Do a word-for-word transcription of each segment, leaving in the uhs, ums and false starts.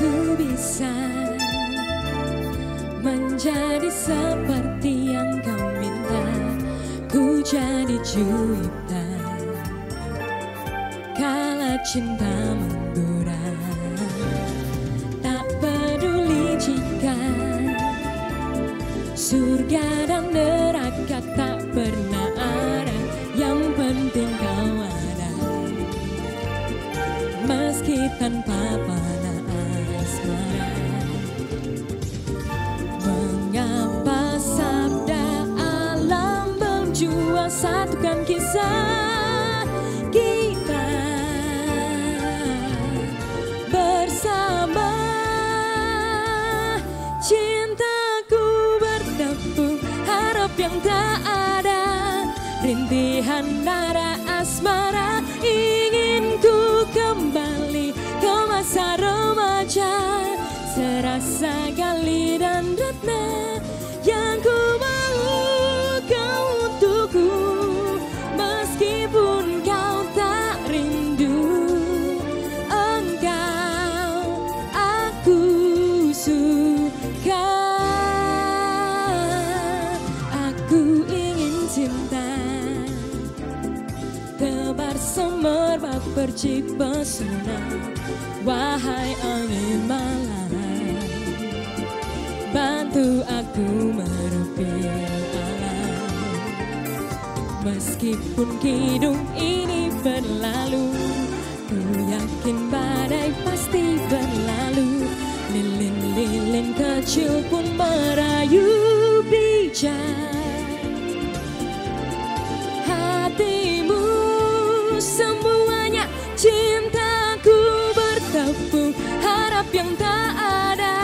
ku bisa menjadi seperti yang kau minta. Ku jadi juita kala cinta mendura. Tak peduli jika surga dan neraka tak pernah ada, yang penting kau ada. Meski tanpa panah asmara, mengapa sabda alam berjua satukan kisah kita bersama. Cintaku bertepuk harap yang tak ada, rintihan nara asmara ingin ku kembali ke masa remaja. Serasa kali dan ratna yang ku mau kau untukku, meskipun kau tak rindu. Engkau aku suka, aku ingin cinta tebar semerbak berpesona. Wahai angin malam, bantu aku merupiah alam. Meskipun hidup ini berlalu, ku yakin badai pasti berlalu. Lilin-lilin kecil pun merayu bijak hatimu. Semuanya cintaku bertepuk harap yang tak ada,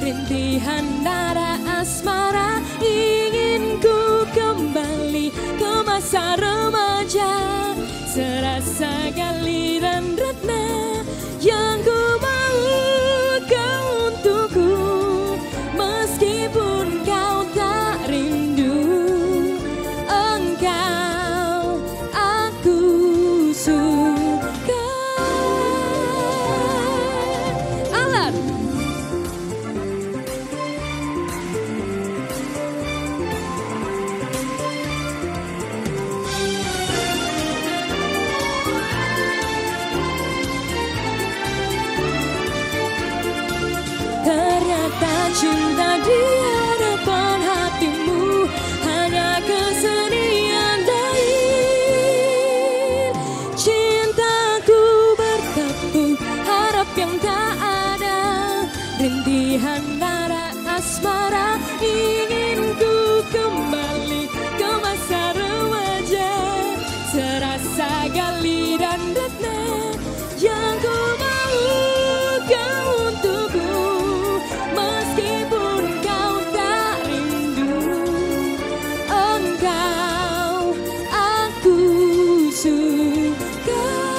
rintihan darah asmara ingin ku kembali ke masa remaja. Serasa galiran ratna yang ku mau kau untukku, meskipun kau tak rindu. Engkau aku suka. Alan. Cinta di hadapan hatimu hanya kesedihan lain. Cintaku bertepuk harap yang tak ada, rintihan darah asmara ingin ku kembali ke masa remaja. Serasa gali dan ratna yang ku mau kau untukku, meskipun kau tak rindu. Engkau aku suka.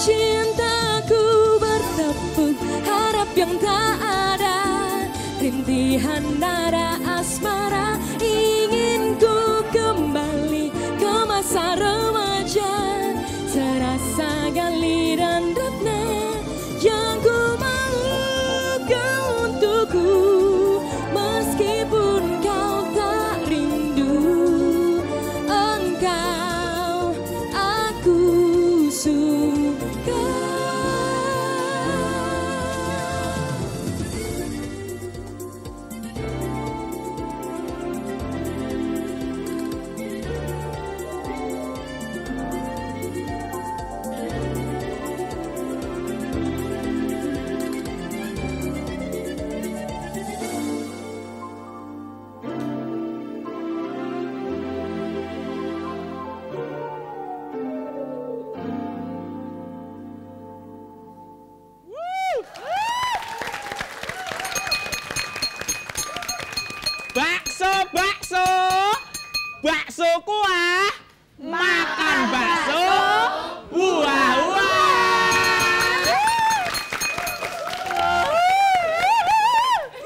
Cintaku bertepuk harap yang tak ada, rintihan darah asmara ingin ku kembali ke masa remaja. Serasa galiran ratna yang ku mau kau untukku, meskipun kau tak rindu. Engkau aku suka. Bakso kuah, makan bakso, wah-wah.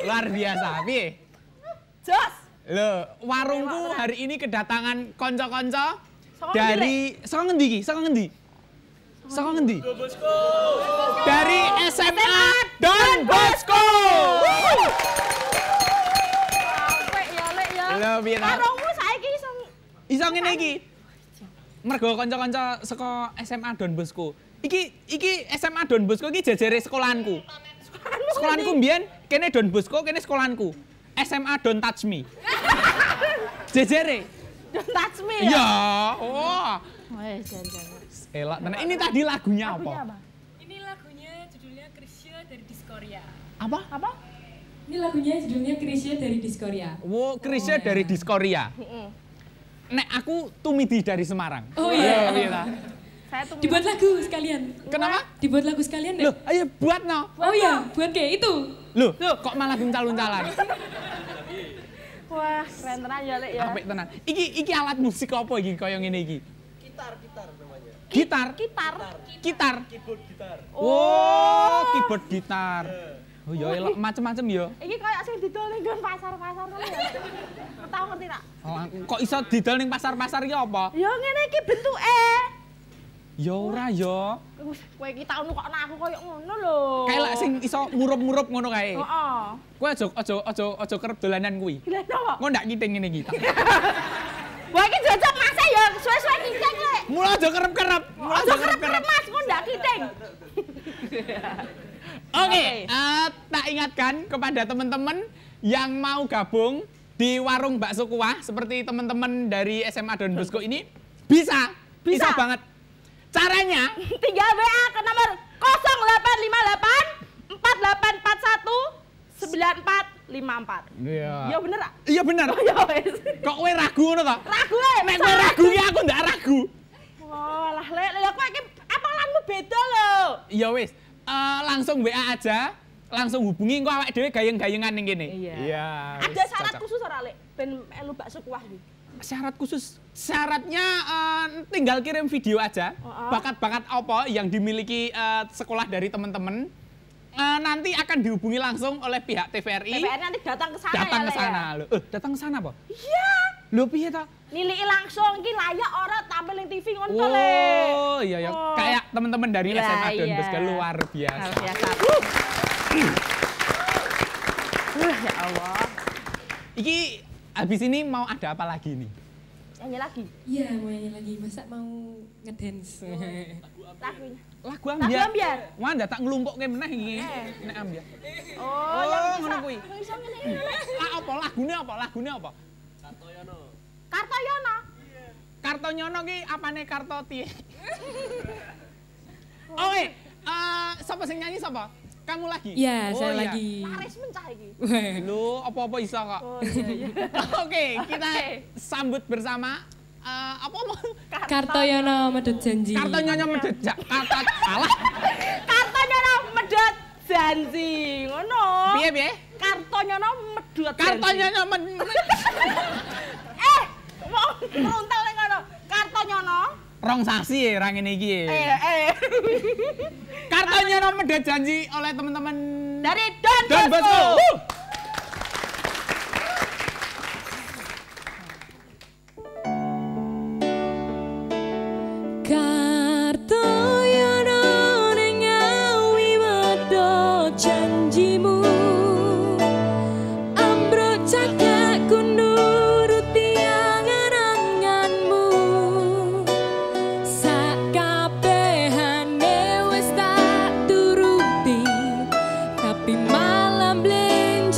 Luar biasa, Pi. Jos. Loh, warungku hari ini kedatangan konco-konco dari... Saka ngendi, Saka ngendi? Saka ngendi? Dari S M P piye ta? Karungmu saiki iso iso ngene iki. Mergo kanca-kanca saka S M A Don Bosco. Iki iki S M A Don Bosco iki jajare sekolahanku. Sekolahanku mbiyen kene Don Bosco, kene sekolahanku. S M A Don Touch Me. Jajare. Don Touch Me. Ya. Oh. Wes jan-jan. Elak tenan. Ini tadi lagunya apa? apa? Ini lagunya judulnya Chrisye dari Diskoria. Apa? Apa? Ini lagunya judulnya Chrisye dari Diskoria. Wow, Chrisye oh, dari iya. Diskoria. Heeh. Nek aku tumidi dari Semarang. Oh iya. Oh, iya. Saya tumidi. Dibuat lagu sekalian. Kenapa? Dibuat lagu sekalian deh. Loh, ayo buat no. Oh iya, buat kayak itu. Loh, Loh. Kok malah calon-calon. Wah, keren tenan ya Lek ya. Apik tenan. Iki iki alat musik apa iki kaya ngene iki? Gitar-gitar namanya. Gitar. Gitar. Gitar. Keyboard gitar. Oh, keyboard gitar. Oh ya elok macam-macam ya. Iki koyo sing didol ning pasar-pasar ngono ya. Tahu ngerti tak? Kok iso didol ning pasar-pasar iki apa? Ya ngene iki bentuke. Ya ora ya. Kowe iki tau kok nek aku koyo ngono lho. Kae lek sing iso murup-murup ngono kae. Heeh. Kowe aja aja aja aja kerep dolanan kuwi. Lha napa? Engko ndak kiting ngene iki. Wah iki jajak Mas ya suwe-suwe kiting lek. Mula aja kerep-kerep. Mula aja kerep-kerep Mas, engko ndak kiting. Oke, okay. okay. uh, tak ingatkan kepada teman-teman yang mau gabung di warung bakso kuah seperti teman-teman dari S M A Don Bosco ini bisa, bisa, bisa banget. Caranya tinggal W A ke nomor nol delapan lima delapan empat delapan empat satu sembilan empat lima empat. Iya. Ya bener tak? Iya bener. Oh, ya wes. Kok kowe ragu ngono ta? Ragu ae. Nek kowe ragu ya aku ndak ragu. Wah, lah lek lek kowe iki apalanmu beda lho. Ya wes. Uh, langsung W A aja, langsung hubungi engko awake dhewe gayeng-gayengan ning kene. Iya. Ya, ada syarat cocok. Khusus ora, Lek? Ben elu bakso kuah iki. Syarat khusus. Syaratnya uh, tinggal kirim video aja. Bakat-bakat oh, oh. apa yang dimiliki uh, sekolah dari teman-teman. Uh, nanti akan dihubungi langsung oleh pihak T V R I. T V R I nanti datang ke sana. Datang ya, ke sana ya? Lho. Eh, datang ke sana apa? Iya. Lho piye ta? Niliki langsung iki layak ora tampil ning T V ngono to, Lek. Oh, iya ya. Oh. Kayak teman-teman dari ya, S M A Don Bosco iya. luar biasa. Luar biasa. Uh, ya Allah. Iki habis ini mau ada apa lagi nih? Nyanyi lagi? Iya, mau nyanyi lagi. Masa mau ngedance? Oh. Lagunya. Lagu ambiar. Lagu ambiar. Wah, ndak tak ngelungkokke meneh iki. Nek ambiar. Oh, ngono kuwi. Iso ngene iki. Lah apa lagune apa? Lagune apa? Kartonyono. Kartonyono. Iya. Kartonyono ki apane Karto piye? Oh, eh, uh, sapa sing nyanyi sapa? Kamu lagi? Iya, oh, saya iya. lagi. Laris mencah iki. Lho, apa-apa iso kok. Oh, iya, iya. Oke, kita sambut bersama Uh, apa mau? Kartonyono medhot janji. Kartonyono medhot kata salah. Kartonyono medhot janji. Ngono. Piye piye? Kartonyono medhot. Kartonyono men Eh, mau nontal ning ngono. Kartonyono rong sasi ya, ra ngene iki. Eh, eh. Kartonyono medhot janji oleh teman-teman dari Don Bosco. Don Bosco. Tapi malam bling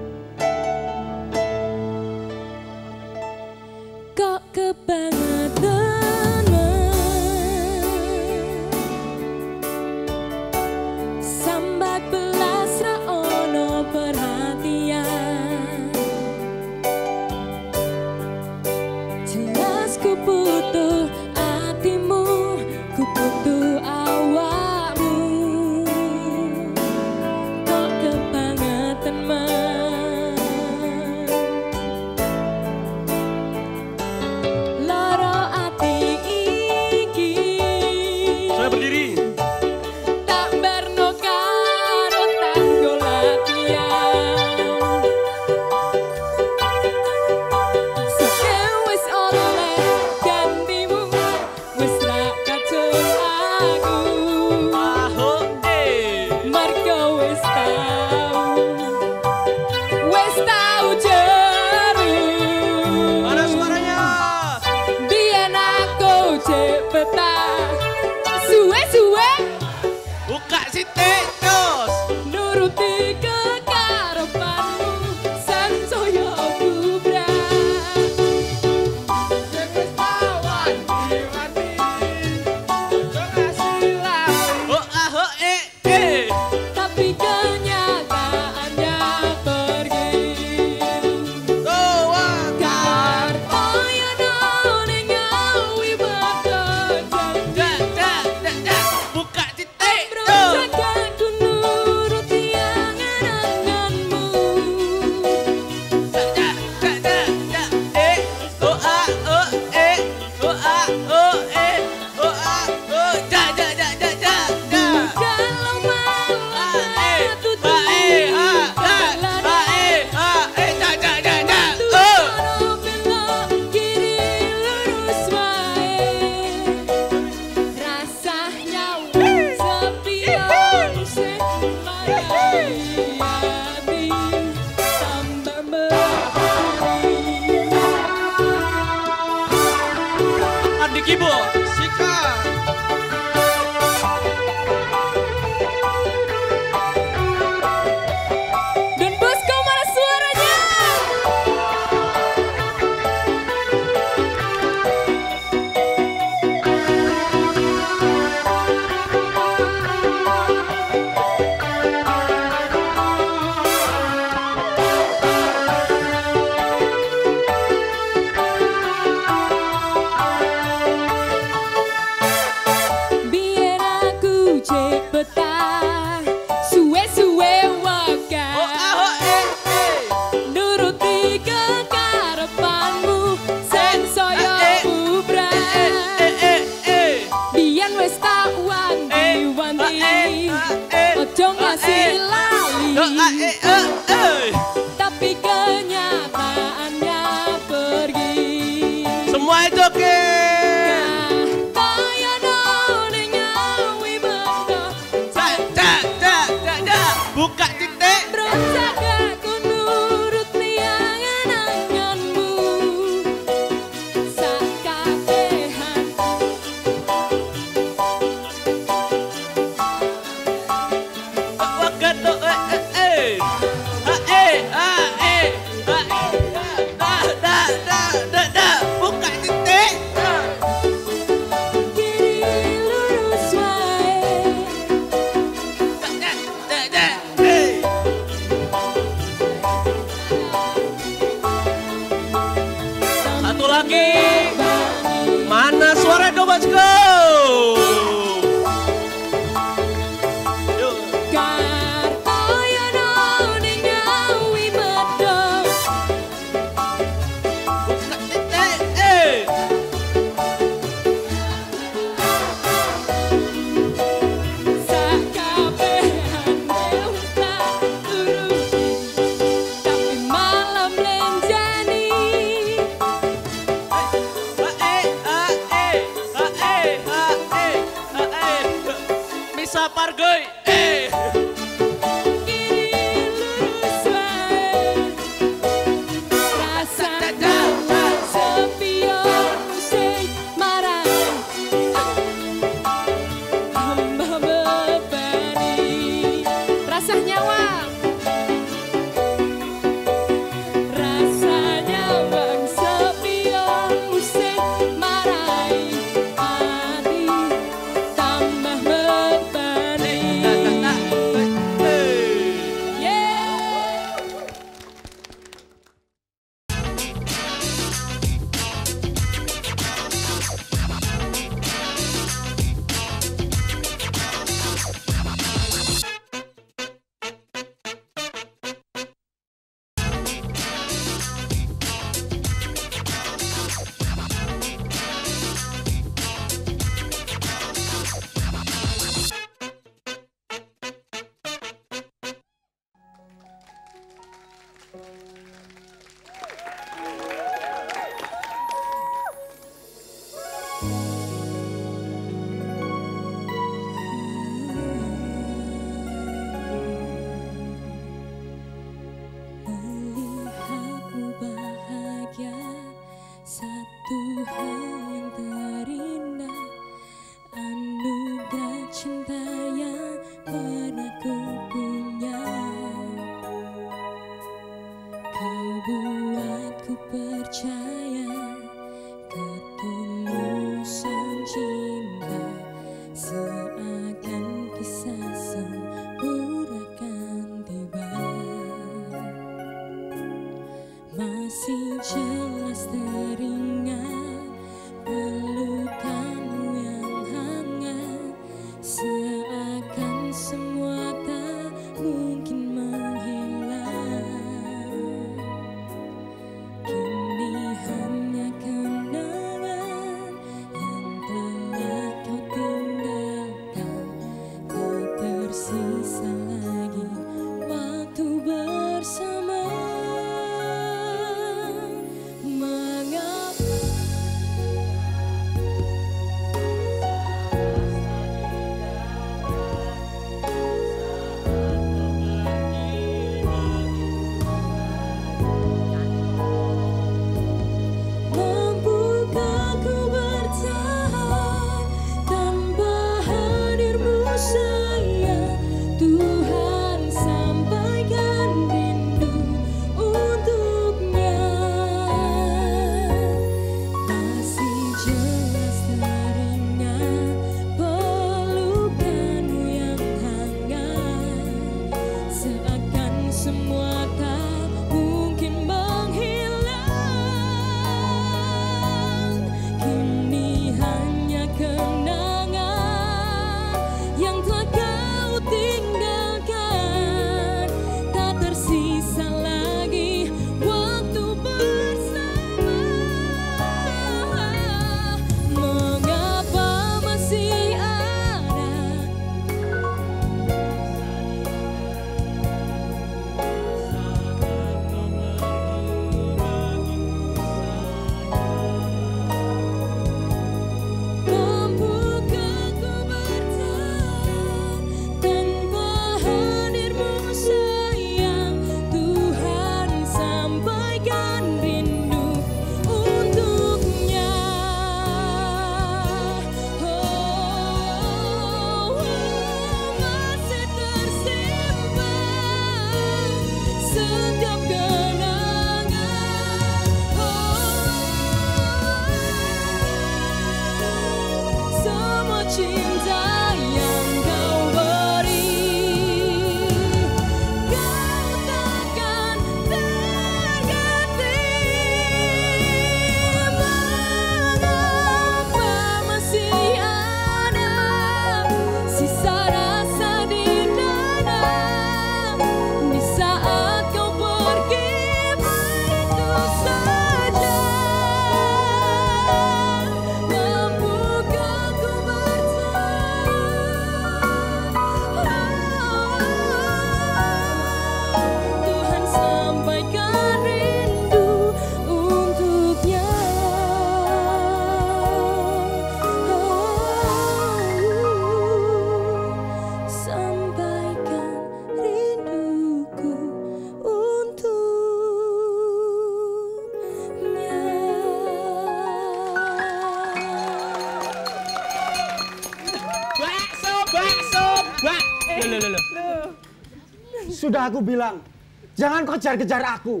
Sudah aku bilang, jangan kejar-kejar aku.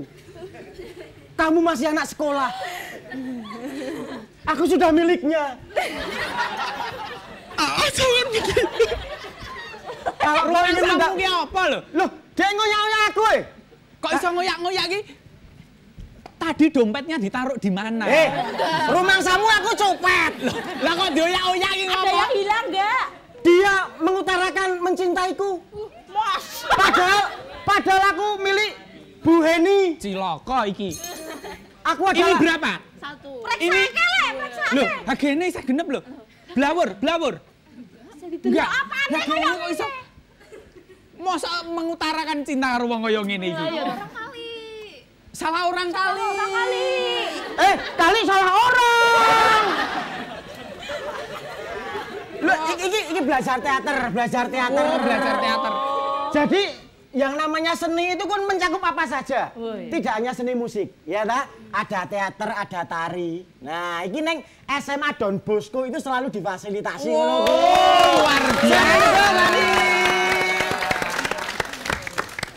Kamu masih anak sekolah. Aku sudah miliknya. Ah, jangan begitu. Kalau lu ingin mendapat apa lo? Loh, dia ngoyak-ngoyak aku, eh. Kok iso ngoyak-ngoyak iki? Tadi dompetnya ditaruh di mana? Eh, rumangsamu aku copet. Lah kok dioyak-oyak iki ngopo? Ada yang hilang enggak? Dia mengutarakan mencintaiku. Padahal, padahal aku milik Bu Heni. Cilaka iki. Aku adalah... Ini berapa? Satu. Periksa ini... ke le, periksa ke. Loh, harganya saya genep loh. Blawur, blawur. Enggak, harganya kok iso. Masa mengutarakan cinta karo wong kaya ngene iki. Salah orang kali. Salah orang kali. Eh, kali salah orang. Loh, ini, ini belajar teater, belajar teater. Oh, belajar teater. Jadi yang namanya seni itu kan mencakup apa saja, Uy. Tidak hanya seni musik, ya tak? Ada teater, ada tari. Nah, ini neng S M A Don Bosco itu selalu difasilitasi. Wow, luar biasa.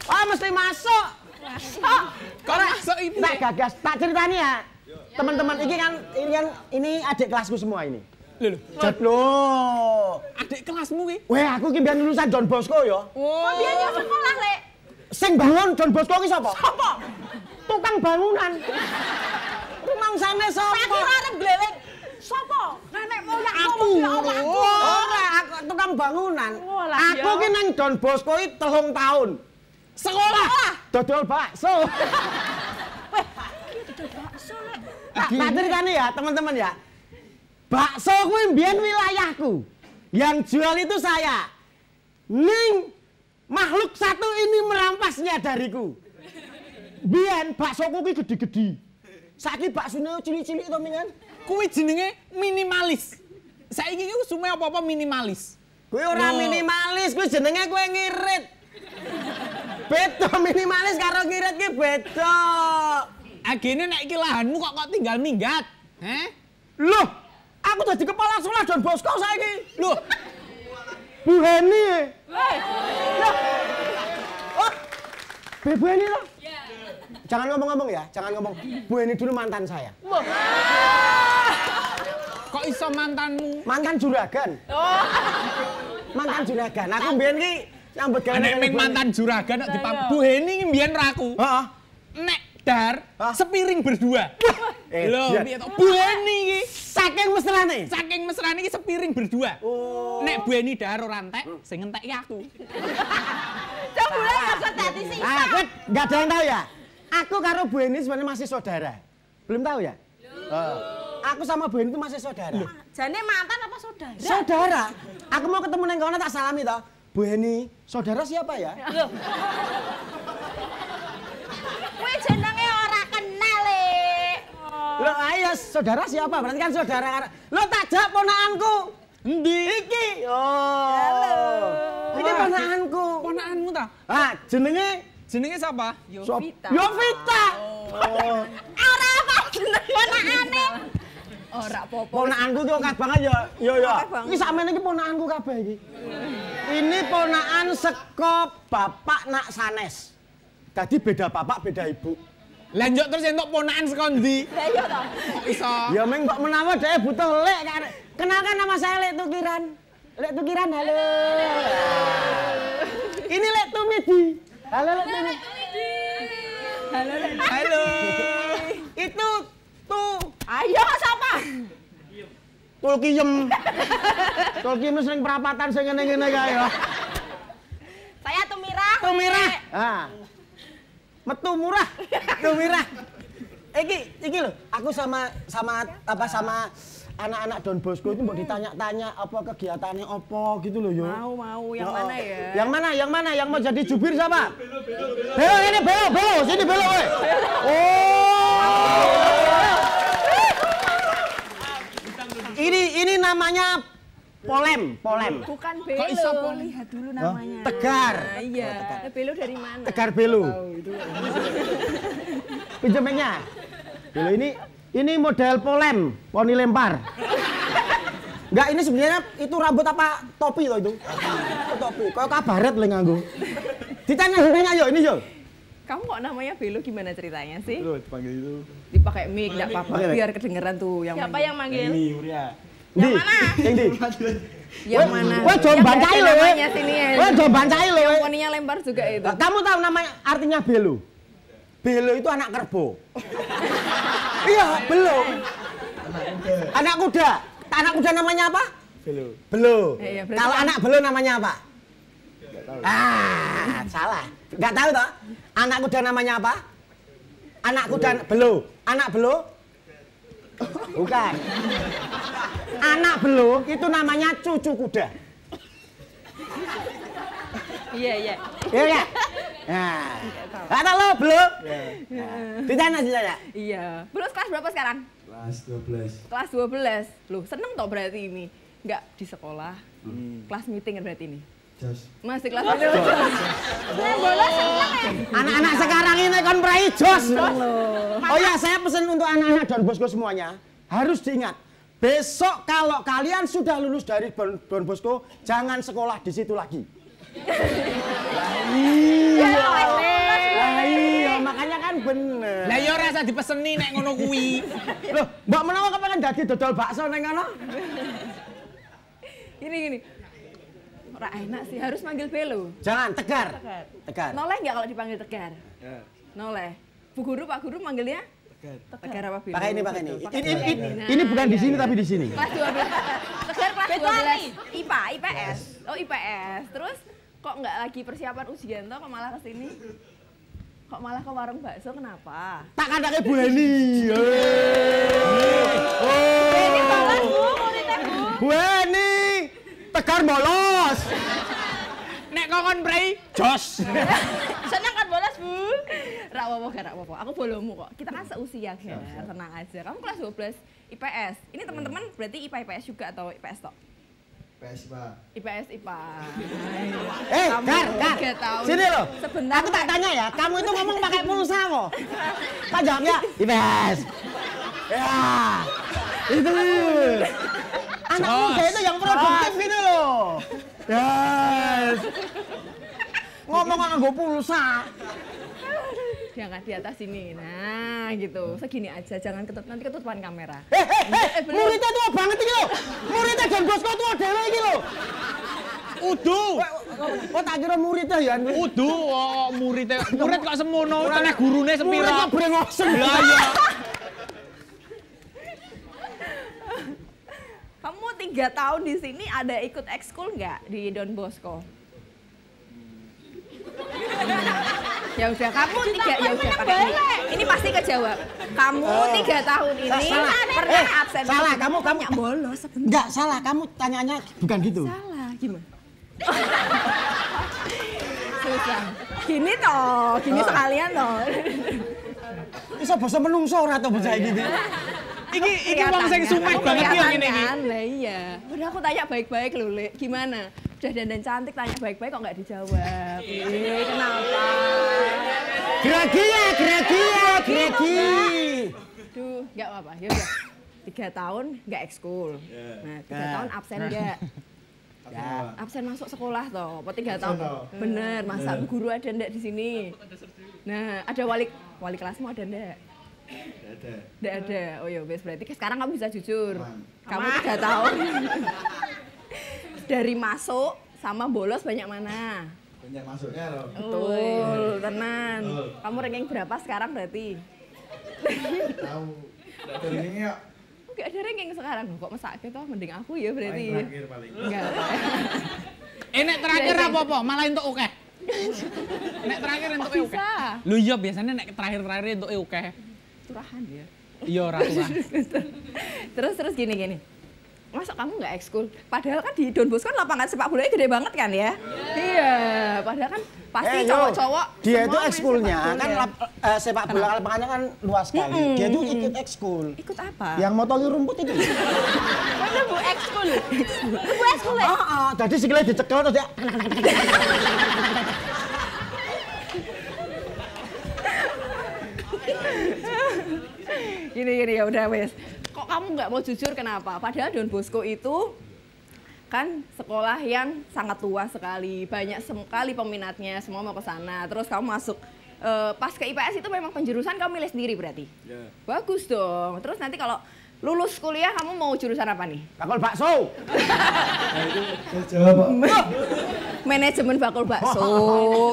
Oh, mesti masuk. Korek sok ibu. Tak gagas, tak ceritani ya. Teman-teman ini kan ini kan ini adik kelasku semua ini. Lho lho. Adik kelasmu ki? Weh, aku ki biyen lulusan Don Bosco ya. Oh, biyen yo sekolah, Lek. Sing bangun Don Bosco ki sapa? Sapa? Tukang bangunan. Rumangsane sapa? Saiki arep glelek. Sapa? Nenek moyangku ya Allah. Ora aku tukang bangunan. Aku ki nang Don Bosco ki telung tahun. Sekolah. Dodol bakso. Weh, iki dodol bakso, Lek. Tak patirkane ya, teman-teman ya. Bakso kuwi mbiyen wilayahku. Yang jual itu saya. Ning makhluk satu ini merampasnya dariku. Mbiyen baksoku kuwi gede-gede. Saiki baksone cilik-cilik to mingan. Kuwi jenenge minimalis. Saiki iki usume apa-apa minimalis. Kuwi ora oh. minimalis, kuwi jenenge kuwi ngirit. Beda minimalis karo ngirit ki beda. Agene nek iki lahanmu kok kok tinggal minggat. Heh? Loh, aku dadi kepala sekolah Don Bosco saiki. Loh. Bu Heni. Woi. Oh. Bu Heni lho. Iya. Jangan ngomong-ngomong ya, jangan ngomong. Bu Heni dulu mantan saya. Wah. Kok iso mantanmu? Mantan juragan. Oh. Mantan juragan. Aku mbiyen ki nyambut gawe nek mantan juragan nek dipam Bu Heni ki mbiyen raku. Heeh. Nek dar sepiring berdua. Lho, piye to? Bu Heni iki saking mesrane. Saking mesrane iki sepiring berdua. Oh. Nek Bu Heni dar ora entek, sing entek aku. Cok mulai kok dadi sing. Aku enggak ada yang tahu ya. Aku karo Bu Heni sebenarnya masih saudara. Belum tahu ya? Uh, aku sama Bu Heni itu masih saudara. Loh. Jane mantan apa saudara? Saudara. Aku mau ketemu nang kono tak salami to. Bu Heni, saudara siapa ya? Loh. Kuwi jenenge ora kenal e. Lho ayo saudara siapa? Berarti kan saudara. Lo tak jak ponakanku. Endi? Iki. Oh. Halo. Ini ponakanku. Ponakanmu ta? Ah, jenenge jenenge siapa? Yovita. Yovita. Oh. Ora apa jenenge ponakane. Ora apa-apa. Ponakanku ki akeh banget ya. Yo yo. Iki sakmene iki ponakanku kabeh iki. Ini ponakan seko bapak nak sanes. Tadi beda bapak, beda ibu. Lanjut terus entuk ponakan saka ndi? Lah iya to. Iso. Ya meng kok menawa dhek butuh Lek. Kenalkan nama saya Lek Tukiran. Lek Tukiran halo. Ini Lek Tumidi. Halo Lek Tumidi. Halo Lek. Halo. Itu tuh. Ayo sapa? Tulkiyem. Tulkiyem sering perapatan sing ngene-ngene kae ya. Saya Tumirah. Tumirah. Ha. Metu murah, metu murah. Iki, iki loh. Aku sama sama apa sama anak-anak Don Bosco itu mau ditanya-tanya apa kegiatannya apa gitu loh yo. Mau mau yang mana ya? Yang mana? Yang mana? Yang mau jadi jubir siapa? Belo ini belo belo sini belo. Oh. Ini ini namanya polem, polem. Bukan belo. Kok iso polem? Lihat dulu namanya. Tegar. Nah, iya. Oh, tegar. Belo dari mana? Tegar belo. Oh, itu. Pinjemnya. Belo ini ini model polem, poni lempar. Enggak, ini sebenarnya itu rambut apa topi loh itu? Oh, topi. Kayak kabaret lho nganggo. Ditanya-tanya yo ini yo. Kamu kok namanya Belo gimana ceritanya sih? Loh, dipanggil itu. Dipakai mic enggak apa-apa biar kedengeran tuh yang siapa manggil. Yang manggil? Ini Uria. Yang mana? Yang di. Yang mana? Wah, jombang cai loh. Wah, jombang cai loh. Yang poninya lempar juga itu. Kamu tahu namanya artinya Belo? Belo itu anak kerbau. Iya, Belo. Anak kuda. Anak kuda namanya apa? Belo. Belo. Kalau anak Belo namanya apa? Enggak tahu. Ah, salah. Enggak tahu toh? Anak kuda namanya apa? Anak kuda Belo. Anak Belo? Bukan. Anak Belo itu namanya cucu kuda. Iya iya. Iya ya. Nah. Kata lo Belo. Iya. Di sana di sana. Iya. Belo kelas berapa sekarang? Kelas dua belas. Kelas dua belas. Loh, seneng toh berarti ini. Enggak di sekolah. Hmm. Kelas meeting berarti ini. Just. Masih kelas dua belas. Bola seneng ya. Anak-anak sekarang ini kan prai jos. Oh ya, saya pesan untuk anak-anak Don Bosco semuanya harus diingat. Besok kalau kalian sudah lulus dari Don Bosco, jangan sekolah di situ lagi. Lah iya. Lah iya, usah dipeseni nek ngono kuwi. Loh, mbak menawa kepengen dadi dodol bakso ning ngono? Gini gini. Ora enak sih, harus manggil Belo. Jangan, Tegar. Tegar. Tegar. Noleh enggak kalau dipanggil Tegar? Ya. Noleh. Bu guru, Pak Guru manggilnya? Tegar. Tegar apa Belo? Pakai ini, pakai ini. Ini, ini, ini, nah, ini bukan ya, di sini ya, tapi di sini. Kelas dua belas. Tegar kelas dua belas. I P A, I P S. Oh, I P S. Terus kok enggak lagi persiapan ujian toh kok malah ke sini? Kok malah ke warung bakso kenapa? Tak kandake Bu Heni. Bu Heni bolos Bu, muridnya Bu. Bu Heni Tegar bolos. Nek kokon prei, jos. Seneng kan bolos Bu? Ra apa-apa, gak apa-apa. Aku bolomu kok. Kita kan seusia ya, tenang aja. Kamu kelas dua belas I P S. Ini teman-teman berarti I P A I P S juga atau I P S tok? I P S, Pak. I P S, I P A. Eh, Gar, Gar. Sini loh. Sebentar. Aku tak tanya ya, kamu itu ngomong pakai pulsa kok. Pak jawabnya I P S. Ya. Itu. Anak muda itu yang produktif gitu loh. Yes. Ngomong nganggo pulsa. Jangan di atas sini, nah gitu, segini aja, jangan ketut, nanti ketutupan kamera. Eh, eh, eh, muridnya tua banget ini loh, muridnya dan bosku tua dewe ini loh. Udu. Kok tak kira muridnya ya? Udu, oh, muridnya, murid kok semono, karena gurunya sepira. Muridnya brengosen. Lah ya. Kamu tiga tahun di sini ada ikut ekskul nggak di Don Bosco? Ya udah, kamu tiga ya udah pakai ini. Ini pasti kejawab. Kamu oh. tiga tahun ini salah. pernah eh, absen. Salah, kamu kamu bolos. Enggak salah, kamu tanyanya bukan gitu. Salah, gimana? Susah. Gini toh, gini oh. sekalian toh. Bisa boso menungso ora to bocah iki. Iki iki wong sing sumek banget ya ngene iki. Lah iya. Udah aku tanya baik-baik lho, Lek. Gimana? Udah dandan cantik tanya baik-baik kok nggak dijawab. Ih, kenapa? Gregi ya, gregi ya, gregi. Duh, nggak apa-apa. Ya udah. Tiga tahun nggak ekskul. Nah, tiga tahun absen nggak. Ya, absen masuk sekolah toh, apa tiga tahun? Bener, masa bu guru ada ndak di sini? Nah, ada wali wali kelasmu ada ndak? Nggak ada. Nggak ada. Oh ya, berarti sekarang kamu bisa jujur. Kamu tiga tahun. Dari masuk sama bolos banyak mana? Banyak masuknya loh. Betul, tenan. Kamu ranking berapa sekarang berarti? Tahu. Dari ini ya. Gak ada ranking sekarang kok mesak gitu, mending aku ya berarti. Paling terakhir paling. Enggak. Enak terakhir apa-apa, malah entuk ukeh. Nek terakhir entuk ukeh. Lu iya biasanya nek terakhir-terakhir entuk ukeh. Turahan ya. Iya, ora turah. Terus terus gini-gini. Masa kamu nggak ekskul? Padahal kan di Don Bosco kan lapangan sepak bolanya gede banget kan ya? Yeah. Iya, padahal kan pasti cowok-cowok eh, dia itu ekskulnya kan lap, eh, sepak bola lapangannya kan luas sekali. Mm-hmm. Dia itu ikut ekskul. Ikut apa? Yang motoli rumput itu. Bener Bu ekskul. Bu ekskul. Heeh, oh, oh, jadi sikile dicekel terus ya. Gini gini ya udah wes. Kok kamu nggak mau jujur kenapa? Padahal Don Bosco itu kan sekolah yang sangat tua sekali, banyak sekali peminatnya, semua mau ke sana. Terus kamu masuk e, pas ke I P S itu memang penjurusan kamu milih sendiri berarti. Yeah. Bagus dong. Terus nanti kalau lulus kuliah kamu mau jurusan apa nih? Bakul bakso. Manajemen bakul bakso.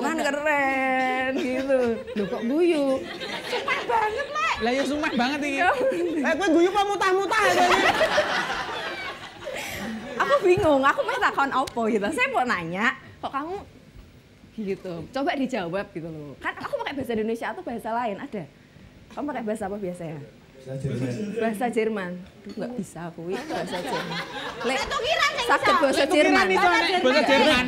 Kan keren gitu. Loh kok guyu? Sumpah banget lah. Lah ya sumpah banget ini. Eh gue guyu apa mutah-mutah aja. Aku bingung, aku mau takon apa gitu. Saya mau nanya, kok kamu gitu. Coba dijawab gitu loh. Kan aku pakai bahasa Indonesia atau bahasa lain ada. Kamu pakai bahasa apa biasanya? Bahasa Jerman. Bahasa Jerman. Enggak bisa kuwi bahasa Jerman. Lek Tukiran sing bisa. Bahasa Jerman. Bahasa Jerman.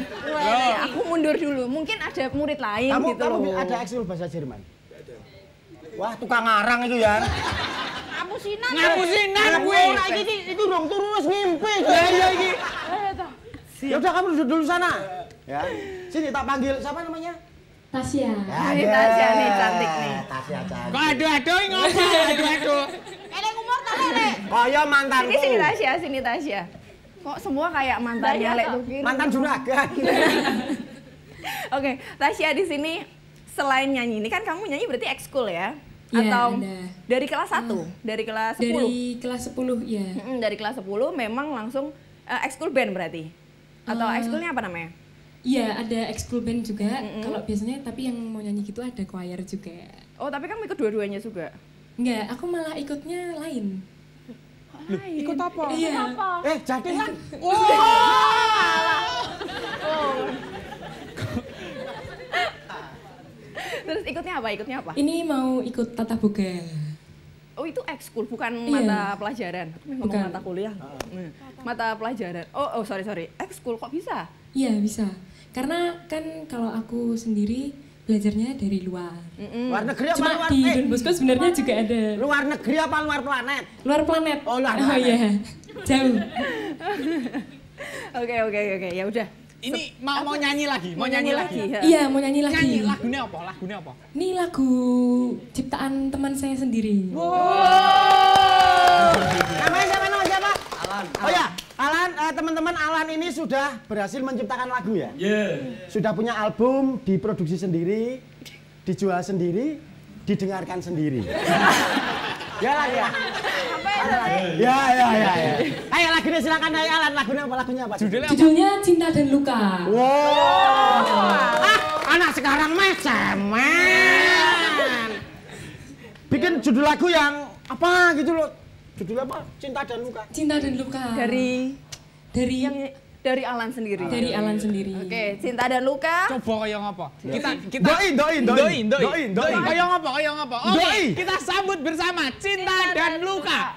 Aku mundur dulu. Mungkin ada murid lain kamu, gitu kamu loh. Kamu ada ekskul bahasa Jerman? Wah, tukang ngarang itu ya. Ngapusinan. Ngapusinan kuwi. Ora iki iki iku rong turu wis ngimpi. Lah iya iki. Ya udah kamu duduk dulu sana. Ya. Sini tak panggil siapa namanya? Tasya. Ini Tasya nih cantik nih. Tasya cantik. Kok aduh-aduh ngopo? Aduh-aduh. Elek umur ta Lek? Kaya mantanku. Sini sini Tasya, sini Tasya. Kok semua kayak mantannya Lek Tukiran. Mantan juragan. Oke, Tasya di sini selain nyanyi ini kan kamu nyanyi berarti ekskul ya? Yeah, atau ada. Dari kelas satu, uh, dari kelas sepuluh. Dari kelas sepuluh, ya. Mm-mm, dari kelas sepuluh memang langsung uh, ekskul band berarti. Atau uh, ekskulnya apa namanya? Iya, yeah, ada ekskul band juga. Mm-hmm. Kalau biasanya tapi yang mau nyanyi gitu ada choir juga. Oh, tapi kamu ikut dua-duanya juga? Enggak, aku malah ikutnya lain. Loh, ikut apa? Iya. Ikut apa? Eh, jangan. Wow. Oh. Terus ikutnya apa? Ikutnya apa? Ini mau ikut tata boga. Oh, itu ekskul bukan iya. mata pelajaran. Bukan ngomong mata kuliah. Uh. Mata pelajaran. Oh, oh sorry sorry. Ekskul kok bisa? Iya bisa. Karena kan kalau aku sendiri belajarnya dari luar. Mm-mm. Luar negeri apa luar planet? Cuma di Don Bosco sebenarnya juga ada. Luar negeri apa luar planet? Luar planet. Oh, luar planet. Oh iya. Jauh. Oke oke oke. Ya udah. Ini mau mau nyanyi lagi, mau nyanyi, nyanyi lagi. lagi. Iya, mau nyanyi lagi. Nyanyi lagunya apa? Lagunya apa? Ini lagu ciptaan teman saya sendiri. Wow. Namanya siapa? Namanya siapa? Alan. Oh ya, Alan, uh, teman-teman Alan ini sudah berhasil menciptakan lagu ya? Iya. Yeah. Sudah punya album, diproduksi sendiri, dijual sendiri, didengarkan sendiri. Ya lah ya. Ya ya ya ya. Ayo lagunya silakan ayo Alan, lagunya apa lagunya apa? Judulnya, Judulnya apa? Cinta dan Luka. Wow. Oh. Ah, anak sekarang mah cemen. Bikin judul lagu yang apa gitu loh. Judulnya apa? Cinta dan Luka. Cinta dan Luka. Dari dari yang dari Alan sendiri. Dari Alan sendiri. Oke, okay, Cinta dan Luka. Coba kaya ngapa? Kita kita doi doi doi doi doi. Kaya ngapa? Kaya ngapa? Oke, okay, kita sambut bersama Cinta, Cinta dan Luka.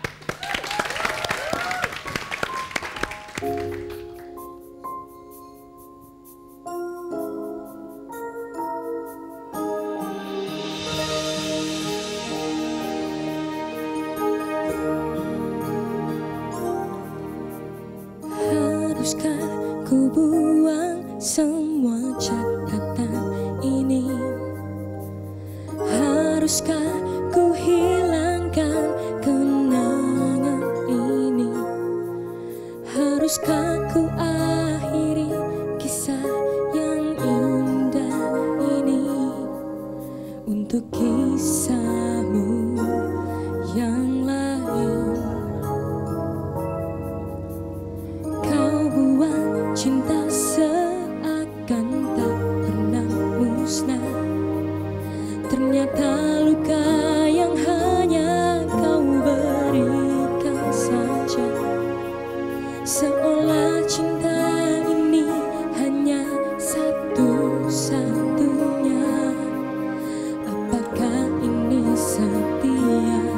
Ku buang semua catatan ini. Haruskah ku hilangkan kenangan ini? Haruskah ku akhiri kisah yang indah ini untuk kisahmu yang lain? Cinta seakan tak pernah musnah. Ternyata luka yang hanya kau berikan saja. Seolah cinta ini hanya satu-satunya. Apakah ini setia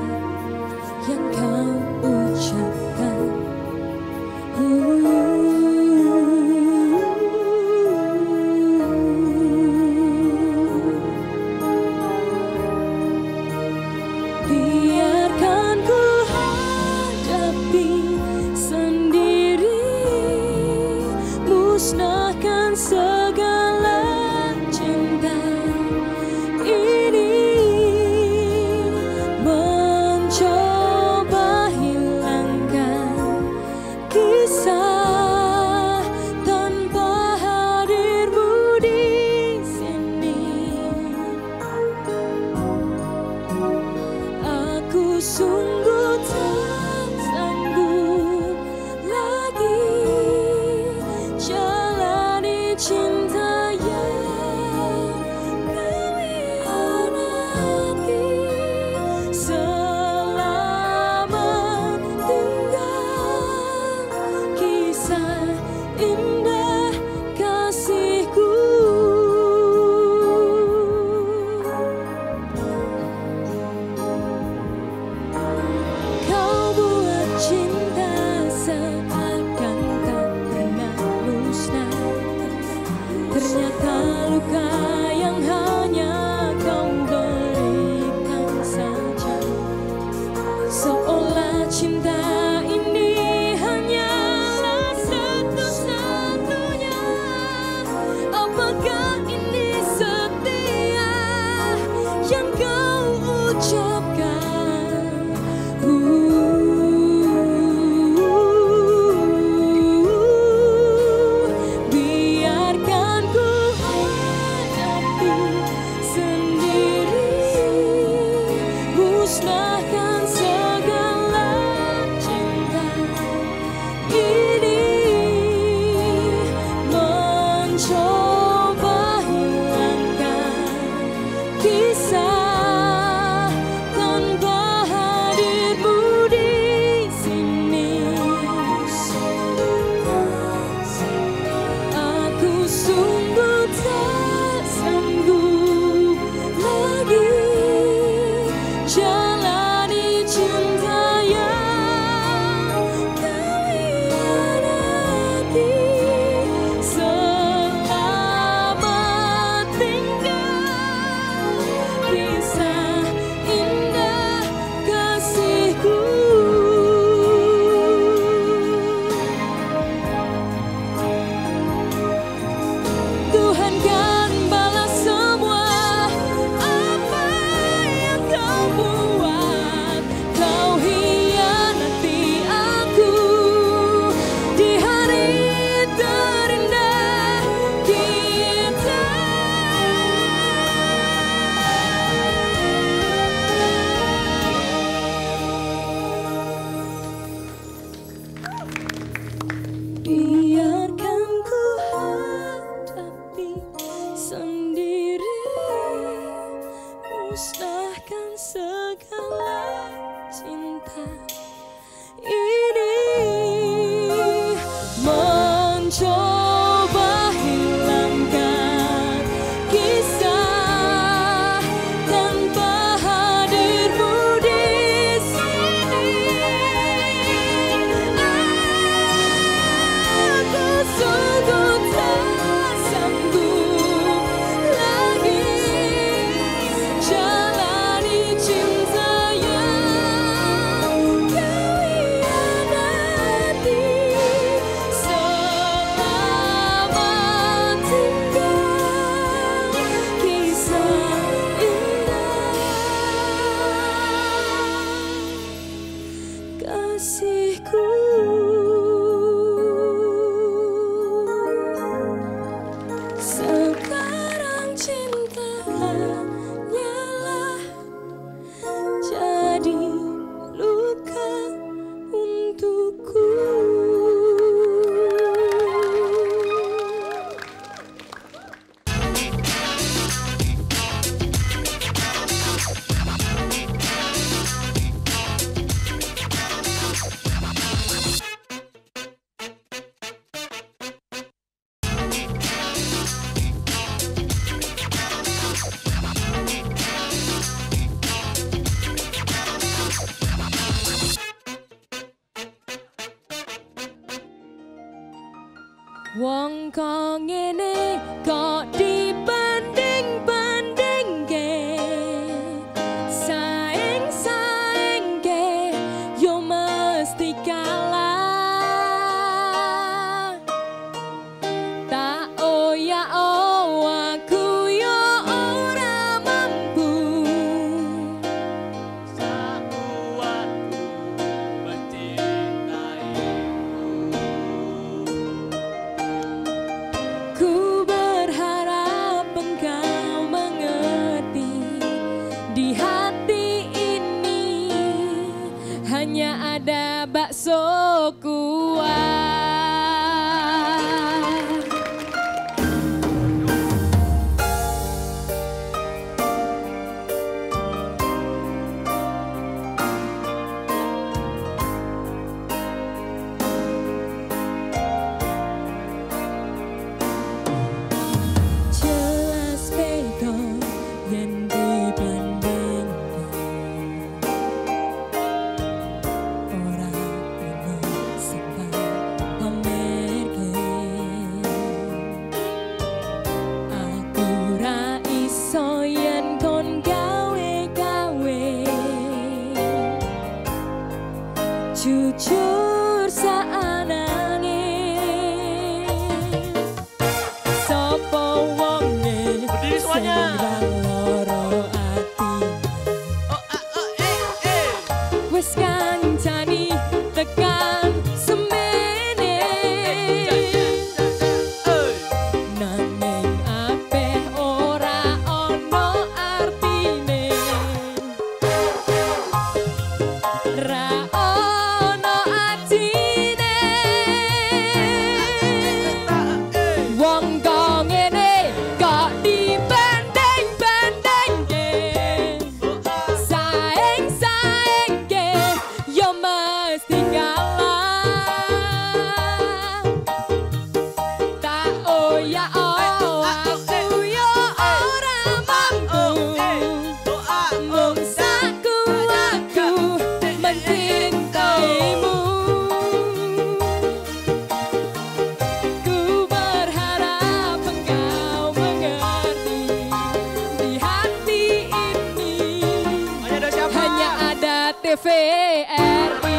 T V R I.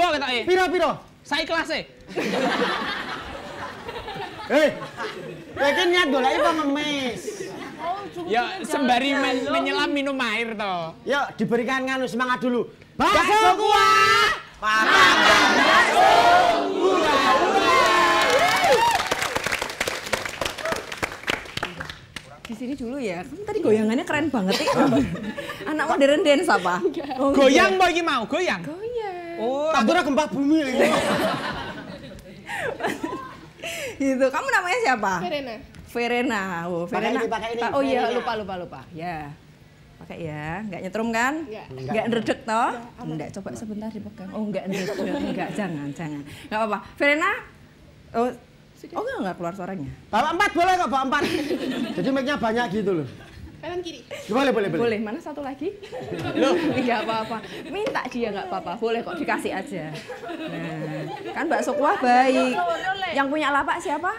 Allah, ibu. Piro-piro, saya kelasnya. Eh, yakin niat golai apa ngemis? Ya sembari men menyelam minum air toh. Yuk diberikan nganu semangat dulu. Bakso kuah, makan bakso, hura hura. Di sini dulu ya. Kamu tadi goyangannya keren banget ya. Anak modern dance apa? Goyang bagi mau goyang. Oh, takutnya gempa bumi lagi. Gitu. Kamu namanya siapa? Verena. Verena. Oh, Verena. Pakai ini, pakai ini. Oh iya, lupa lupa lupa. Ya. Pakai ya. Enggak nyetrum kan? Enggak ndredeg toh? Enggak, coba sebentar dipegang. Oh, enggak ndredeg. Enggak, jangan, jangan. Enggak apa-apa. Verena. Oh, oh enggak enggak keluar suaranya. Bawa empat boleh kok, bawa empat. Jadi mic-nya banyak gitu loh. Kanan kiri. Boleh, boleh, boleh. Boleh, mana satu lagi? Loh, enggak apa-apa. Minta dia enggak apa-apa. Boleh kok, dikasih aja. Nah, kan bakso kuah baik. Yang punya lapak siapa?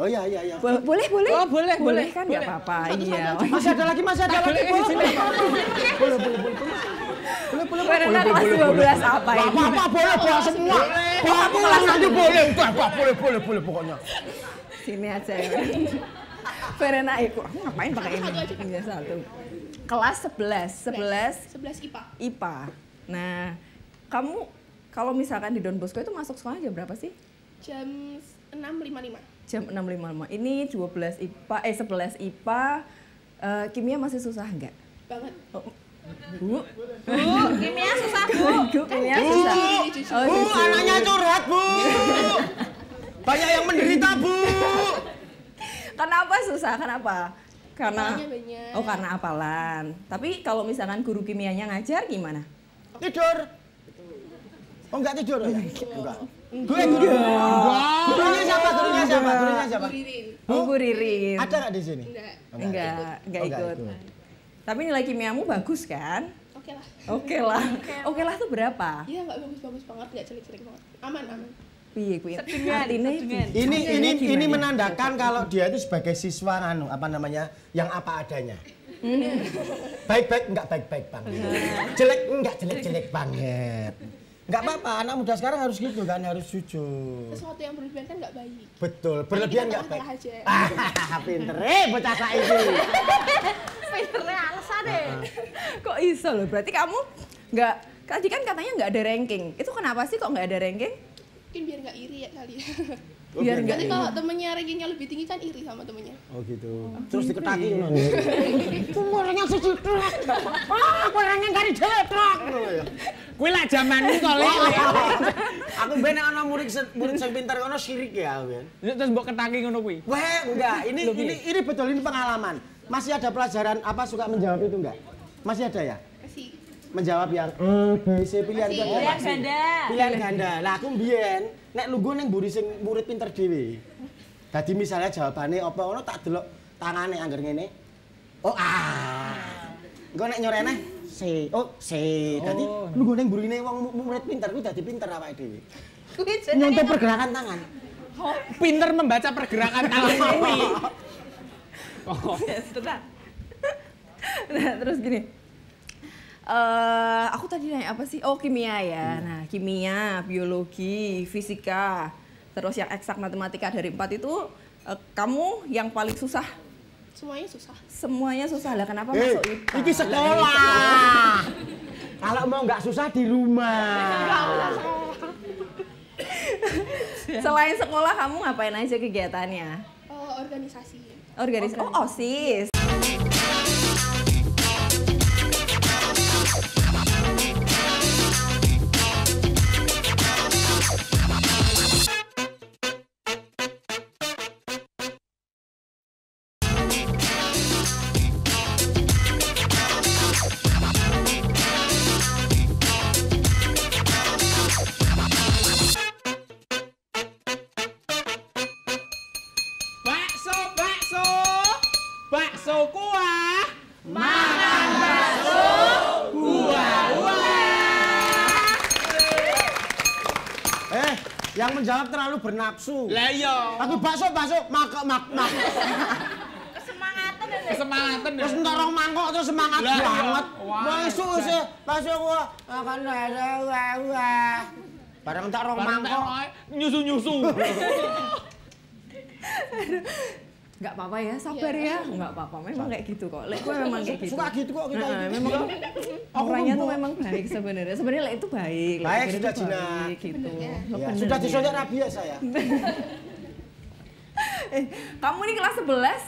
Oh iya, iya, iya. Bo boleh, boleh. Oh, boleh, boleh. Boleh kan enggak apa-apa. Iya. Masih ada lagi, masih ada lagi. Boleh, boleh, boleh. Boleh, boleh. Karena kelas dua belas apa ini? Apa-apa boleh, boleh semua. Boleh, boleh, boleh. Boleh, boleh, boleh pokoknya. Sini aja. Verena, aku ngapain pakai ini? Iya satu. Kelas sebelas, sebelas I P A. I P A. Nah, kamu kalau misalkan di Don Bosco itu masuk sekolah jam berapa sih? Jam enam lewat lima puluh lima. Jam enam lewat lima puluh lima. Ini dua belas I P A, eh sebelas I P A. Uh, kimia masih susah enggak? Banget. Oh. Bu, Bu, kimia susah Bu. Bu, kimia susah. Bu, anaknya curhat Bu. Banyak yang menderita, Bu. Kenapa susah? Kenapa? Karena banyak. Oh, karena apalan. Tapi kalau misalkan guru kimianya ngajar gimana? Tidur. Oh, enggak tidur. Enggak. Enggak. Gue enggak. Enggak. Gurunya siapa? Gurunya siapa? Gurunya siapa? Bu Ririn. Oh, Bu Ririn. Ada enggak di sini? Enggak. Enggak, enggak ikut. Tapi nilai kimiamu bagus kan? Oke lah. Oke lah. Oke lah tuh berapa? Iya, enggak bagus-bagus banget, enggak celik-celik banget. Aman, aman. Piye kuwi? Ini ini ini ini menandakan kalau dia itu sebagai siswa anu apa namanya? Yang apa adanya. Baik-baik enggak baik-baik banget. Jelek enggak jelek-jelek banget. Enggak apa-apa, anak muda sekarang harus gitu kan, harus jujur. Sesuatu yang berlebihan kan enggak baik. Betul, berlebihan enggak baik. Pinter eh bocah saiki. Pinternya alasan deh. Kok iso loh? Berarti kamu enggak tadi kan katanya enggak ada ranking. Itu kenapa sih kok enggak ada ranking? Mungkin biar nggak iri ya kali ya. Oh, biar nggak. Nanti kalau temennya rankingnya lebih tinggi kan iri sama temennya. Oh gitu. Oh, terus diketahui loh. Kamu orangnya sejutruk. Ah, orangnya dari jetruk. Kue lah zamanmu kali. Aku bener ono murid murid sing pintar ono sirik ya, Ben. Terus mbok ketaki ngono kuwi. Wah, enggak. Ini ini ini betul ini pengalaman. Masih ada pelajaran apa suka menjawab itu enggak? Masih ada ya? Menjawab yang B C pilihan ganda. Pilihan ganda. Pilihan ganda. Lah aku mbiyen nek lungguh ning mburi sing murid pinter dhewe. Dadi misalnya jawabane apa ngono tak delok tangane angger ngene. Oh ah. Engko nek nyorene C. Oh C. Dadi lungguh ning mburine wong murid pinter kuwi dadi pinter awake dhewe. Kuwi jenenge nyontoh pergerakan tangan. Pinter membaca pergerakan tangan ini. Oh, tenan. Nah, terus gini. Uh, aku tadi nanya apa sih? Oh, kimia ya. Hmm. Nah, kimia, biologi, fisika, terus yang eksak matematika dari empat itu uh, kamu yang paling susah. Semuanya susah. Semuanya susah lah. Kenapa eh, masuk I P A? Ini sekolah. Kalau mau nggak susah di rumah. Selain sekolah kamu ngapain aja kegiatannya? Oh, organisasi. Organisasi. Oh, OSIS. Bakso kuah, makan bakso kuah. Eh, yang menjawab terlalu bernafsu. Lah iya. Aku bakso bakso mangkok mak mak. Kesemangatan ya. Kesemangatan ya. Terus ntorong mangkok terus semangat banget. Bakso se bakso kuah makan bakso kuah. Bareng ntorong mangkok nyusu-nyusu. Enggak apa-apa ya, sabar ya. Enggak apa-apa, memang kayak gitu kok. Lek gue memang kayak gitu. Suka gitu kok kita. Nah, memang orangnya tuh memang baik sebenarnya. Sebenarnya Lek itu baik. Baik sudah jinak gitu. Ya, sudah disuntik rabia saya. eh, kamu ini kelas sebelas.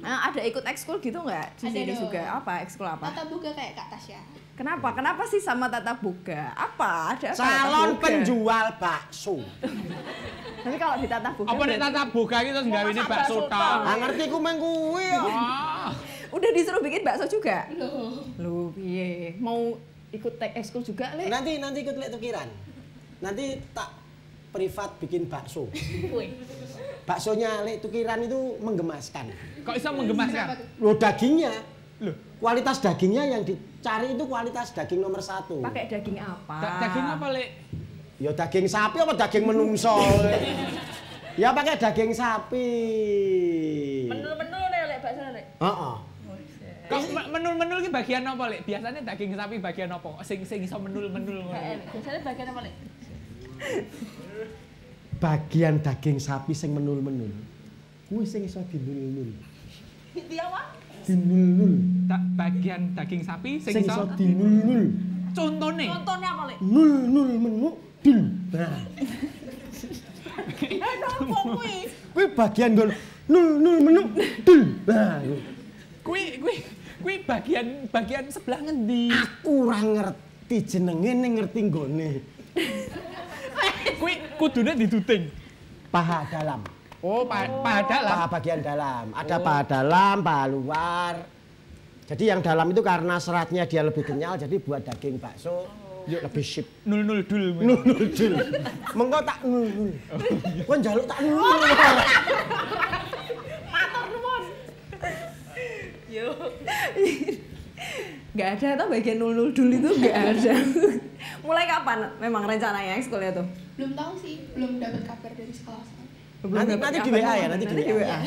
Nah, ada ikut ekskul gitu enggak? Di sini juga apa? Ekskul apa? Tatap buka kayak Kak Tasya. Kenapa? Kenapa sih sama tatap buka? Apa? Ada apa? Salon penjual bakso. Tapi kalau di tatap buka apa di tatap buka gitu terus gawe ini bakso tok. Enggak ngerti ku meng kuwi. Udah disuruh bikin bakso juga? Loh. Loh piye? Mau ikut tag ekskul juga, Lek? Nanti nanti ikut Lek Tukiran. Nanti tak privat bikin bakso. Baksonya Lek Tukiran itu menggemaskan. Kok bisa menggemaskan? Loh dagingnya. Loh, kualitas dagingnya yang dicari itu kualitas daging nomor satu. Pakai daging apa? Daging apa, Lek? Ya daging sapi apa daging menungso? Ya pakai daging sapi. Menul-menul nih Lek bakso Lek. Heeh. Kok menul-menul iki bagian apa Lek? Biasanya daging sapi bagian apa? Sing sing iso menul-menul ngono. Biasanya bagian apa Lek? Bagian daging sapi sing menul-menul. Kuwi sing iso dinul-nul. Iki apa? Dinul-nul. Bagian daging sapi sing iso dinul-nul. Contone. Contone apa Lek? Nul-nul menu. Dil. Nah. Kuwi bagian nul nul menu. Dil. Nah. Kuwi kuwi kuwi bagian bagian sebelah ngendi? Aku ora ngerti jenenge ning ngerti nggone. Kuwi kudune diduting. paha dalam. Oh, paha, paha dalam. Paha bagian dalam. Ada oh. paha dalam, paha luar. Jadi yang dalam itu karena seratnya dia lebih kenyal, jadi buat daging bakso oh. lebih sip. Nul nul dul. Nul nul dul. Mengko tak nul nul. Kon njaluk tak nul. Matur nuwun. Yo. Nggak ada atau bagian nul-nul dulu itu nggak ada. Mulai kapan memang rencananya ekskulnya tuh? Belum tahu sih, belum dapat kabar dari sekolah. Nanti, nanti di W A ya, nanti, nanti di W A.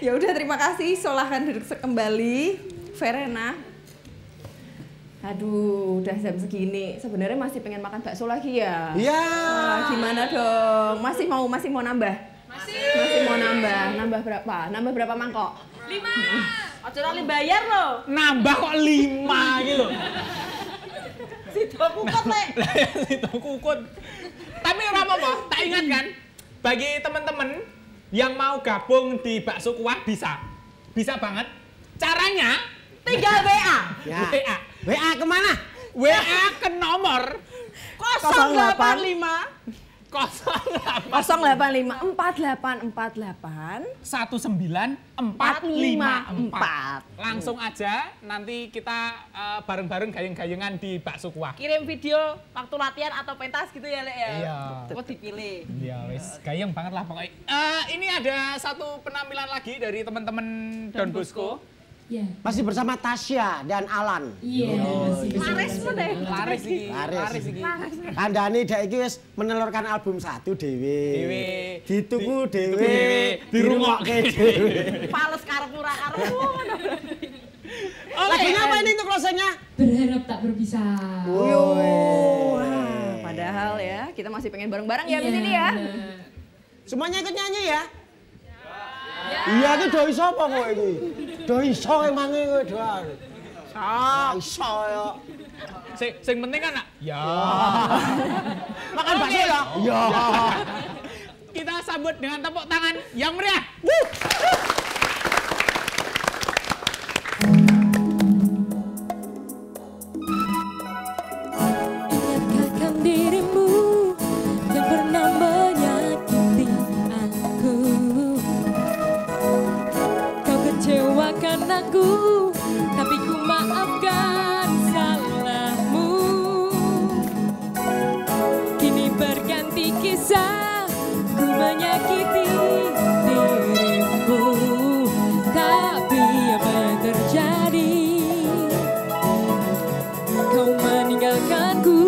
Ya udah, terima kasih. Silahkan duduk kembali, Verena. Aduh, udah jam segini. Sebenarnya masih pengen makan bakso lagi ya? Iya. Nah, gimana dong? Masih mau masih mau nambah? Masih. Masih mau nambah. Nambah berapa? Nambah berapa mangkok? Lima. Ojo lali bayar loh. Nambah kok lima gitu. Situ kukut, Lek. Situ kukut. Tapi ora apa-apa, tak ingat kan? Bagi teman-teman yang mau gabung di Bakso Kuah bisa. Bisa banget. Caranya tinggal W A. Ya. W A. W A kemana? W A ke nomor nol delapan lima nol delapan lima empat delapan empat delapan satu sembilan empat lima empat. Langsung aja nanti kita uh, bareng-bareng gayeng-gayengan di Bakso Kuah. Kirim video waktu latihan atau pentas gitu ya, Lek ya. Iya. Kok dipilih. Iya, wis gayeng banget lah pokoknya. Uh, ini ada satu penampilan lagi dari teman-teman Don Bosco. Yeah. Masih bersama Tasya dan Alan. Iya. Laris pun deh. Laris lagi. Laris lagi. Kandani dek iki wis menelurkan album satu dhewe. Dhewe. Dituku dhewe, dirungokke dhewe. Pales karepmu ra karepmu. Lagunya apa ini untuk closing-nya? Berharap tak berpisah. Wow. Padahal ya kita masih pengen bareng-bareng ya di sini ya. Semuanya ikut nyanyi ya. Iya iki do iso apa kok iki? Do iso emange kowe doan. Iso yo. Sing sing penting kan nak? Ya. Makan bakso ya? Ya. Kita sambut dengan tepuk tangan yang meriah. Ingatkah dirimu yang pernah menyakiti aku? Kecewakan aku, tapi ku maafkan salahmu. Kini berganti kisah, ku menyakiti dirimu. Tapi apa yang terjadi? Kau meninggalkanku,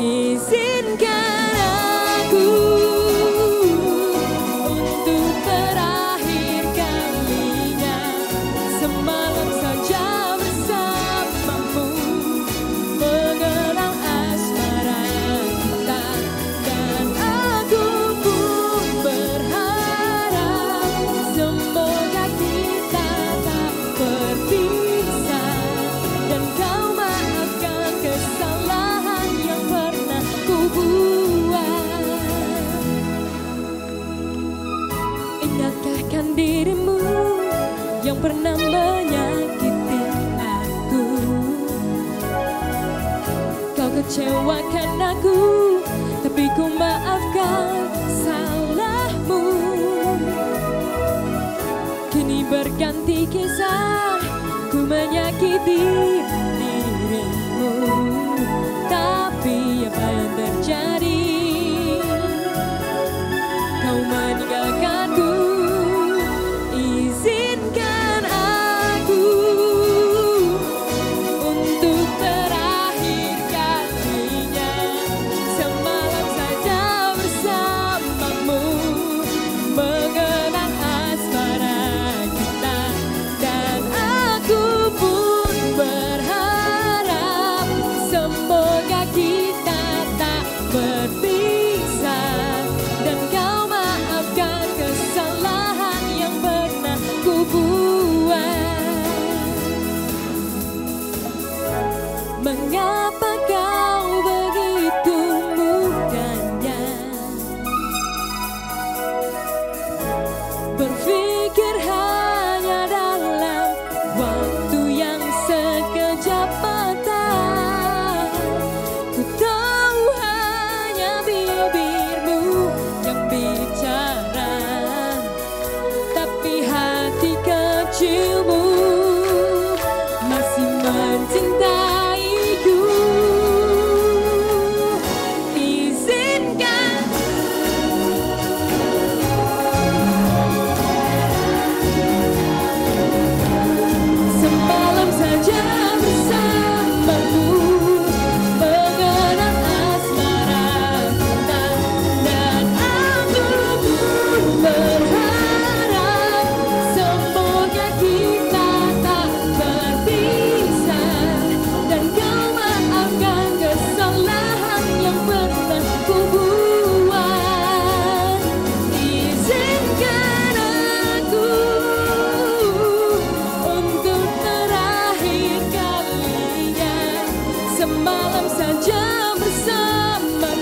izinkan. Dirimu yang pernah menyakiti aku, kau kecewakan aku, tapi ku maafkan salahmu. Kini berganti kisah, ku menyakiti dirimu. Tapi apa yang terjadi? Kau meninggalkanku. malam saja bersama.